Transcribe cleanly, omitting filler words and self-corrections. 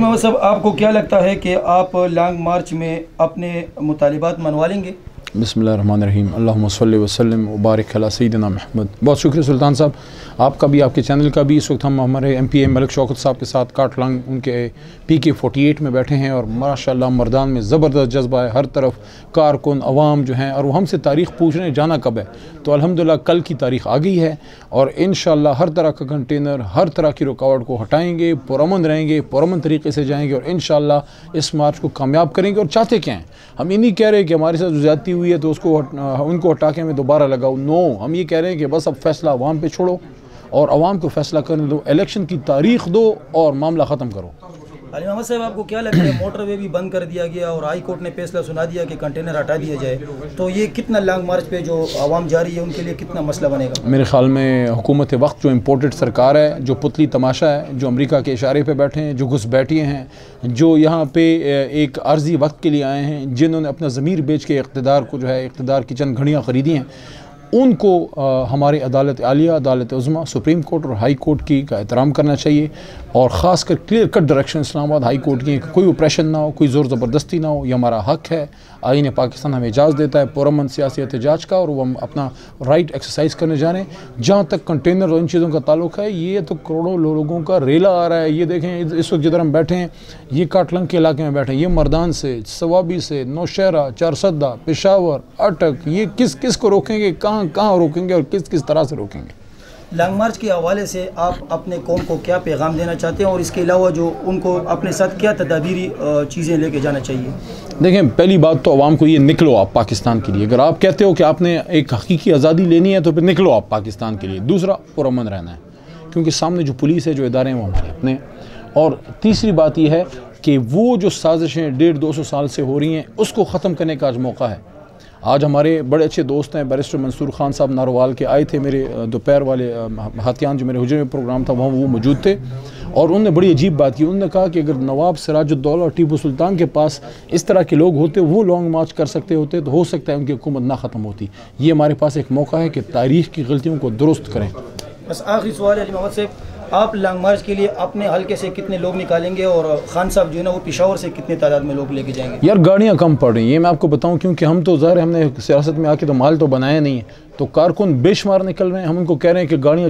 साहब, आपको क्या लगता है कि आप लॉन्ग मार्च में अपने मुतालिबात मनवा लेंगे? बिस्मिल्लाहिर्रहमानिर्रहीम, अल्लाहुम्मा सल्लि वसल्लिम मुबारक अला सय्यिदिना मुहम्मद। बहुत शुक्रिया सुल्तान साहब, आपका भी, आपके चैनल का भी। इस वक्त हम हमारे MPA मलिक शौकत साहब के साथ काटलांग उनके PK 48 में बैठे हैं और माशाल्लाह मर्दान में ज़बरदस्त जज्बा है। हर तरफ कारकुन अवाम जो हैं और वो हमसे तारीख़ पूछने जाना कब है, तो अल्हम्दुलिल्लाह कल की तारीख़ आ गई है और इंशाल्लाह हर तरह का कंटेनर, हर तरह की रुकावट को हटाएँगे, पुरअमन रहेंगे, पुरअमन तरीके से जाएँगे और इंशाल्लाह इस मार्च को कामयाब करेंगे। और चाहते क्या हैं हम? ये नहीं कह रहे कि हमारे साथ ज़्यादती हुई है तो उसको उनको हटा के हमें दोबारा लगाओ। नो, हम ये कह रहे हैं कि बस अब फैसला अवाम पे छोड़ो और अवाम को फैसला करने दो, इलेक्शन की तारीख दो और मामला ख़त्म करो। अली महबूब साहब, आपको क्या लगता है, मोटरवे भी बंद कर दिया गया और हाई कोर्ट ने फैसला सुना दिया कि कंटेनर हटा दिया जाए, तो ये कितना लॉन्ग मार्च पे जो आवाम जा रही है उनके लिए कितना मसला बनेगा? मेरे ख्याल में हुकूमत वक्त जो इम्पोर्टेड सरकार है, जो पुतली तमाशा है, जो अमेरिका के इशारे पे बैठे हैं, जो घुस बैठे हैं, जो यहाँ पे एक आर्जी वक्त के लिए आए हैं, जिन्होंने अपना ज़मीर बेच के इक़्तिदार को जो है इक़्तिदार की चंद घड़ियाँ ख़रीदी हैं, उनको हमारे अदालत आलिया, अदालत उज़्मा, सुप्रीम कोर्ट और हाई कोर्ट की का एहतराम करना चाहिए और ख़ासकर clear cut direction Islamabad high court की है कि कोई ऑपरेशन ना हो, कोई ज़ोर ज़बरदस्ती ना हो। ये हमारा हक है, आईन पाकिस्तान हमें इजाज़त देता है पुरअमन सियासी एहतजाज का और वो हम अपना राइट एक्सरसाइज करने जा रहे हैं। जहाँ तक कंटेनर और इन चीज़ों का ताल्लुक है, ये तो करोड़ों लोगों का रेला आ रहा है। ये देखें इस वक्त जिधर हम बैठे हैं, ये काटलंग के इलाके में बैठे हैं, ये मर्दान से, सवाबी से, नौशहरा, चारसदा, पेशावर, अटक, ये किस किस को रोकेंगे, कहाँ रोकेंगे और किस किस तरह से रोकेंगे? लॉन्ग मार्च के हवाले से आप अपने कौम को क्या पैगाम देना चाहते हैं और इसके अलावा जो उनको अपने साथ क्या तदाबीरी चीज़ें लेके जाना चाहिए? देखें, पहली बात तो आवाम को ये निकलो आप पाकिस्तान के लिए। अगर आप कहते हो कि आपने एक हकीकी आज़ादी लेनी है तो फिर निकलो आप पाकिस्तान के लिए। दूसरा, पुरअमन रहना है क्योंकि सामने जो पुलिस है, जो इदारे हैं वो हमारे अपने। और तीसरी बात यह है कि वो जो साजिशें 150-200 साल से हो रही हैं उसको ख़त्म करने का आज मौका है। आज हमारे बड़े अच्छे दोस्त हैं बैरिस्टर मंसूर खान साहब नारोवाल के, आए थे मेरे दोपहर वाले हाथियान जो मेरे हुजरे में प्रोग्राम था वहाँ वो मौजूद थे और उन्होंने बड़ी अजीब बात की। उन्होंने कहा कि अगर नवाब सिराजुद्दौला और टीपू सुल्तान के पास इस तरह के लोग होते, वो लॉन्ग मार्च कर सकते होते, तो हो सकता है उनकी हुकूमत ना ख़त्म होती। ये हमारे पास एक मौका है कि तारीख़ की गलतियों को दुरुस्त करें। बस आखिरी सवाल है अली महबूब साहब, आप लॉन्ग मार्च के लिए अपने हल्के से कितने लोग निकालेंगे और खान साहब जो है ना वो पेशावर से कितने तादाद में लोग लेके जाएंगे? यार, गाड़ियाँ कम पड़ रही हैं, ये मैं आपको बताऊं, क्योंकि हम तो ज़ाहिर हमने सियासत में आके तो माल तो बनाया नहीं है, तो कारकुन बेशुमार निकल रहे हैं। हम उनको कह रहे हैं कि गाड़ियाँ